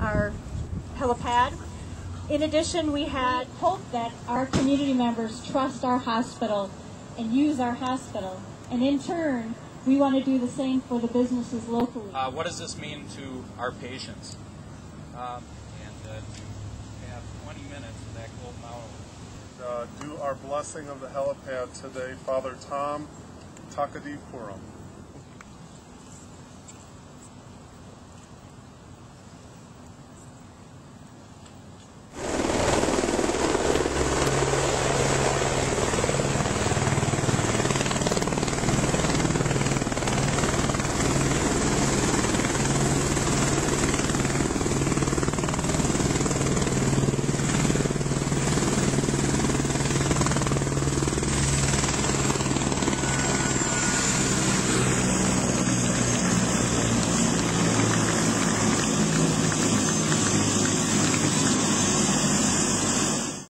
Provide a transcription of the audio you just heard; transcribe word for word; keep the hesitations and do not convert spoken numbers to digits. our helipad. In addition, we had hope that our community members trust our hospital and use our hospital. And in turn, we want to do the same for the businesses locally. Uh, what does this mean to our patients? Um, and uh, we have twenty minutes for that golden hour. Uh, do our blessing of the helipad today, Father Tom Takadipuram.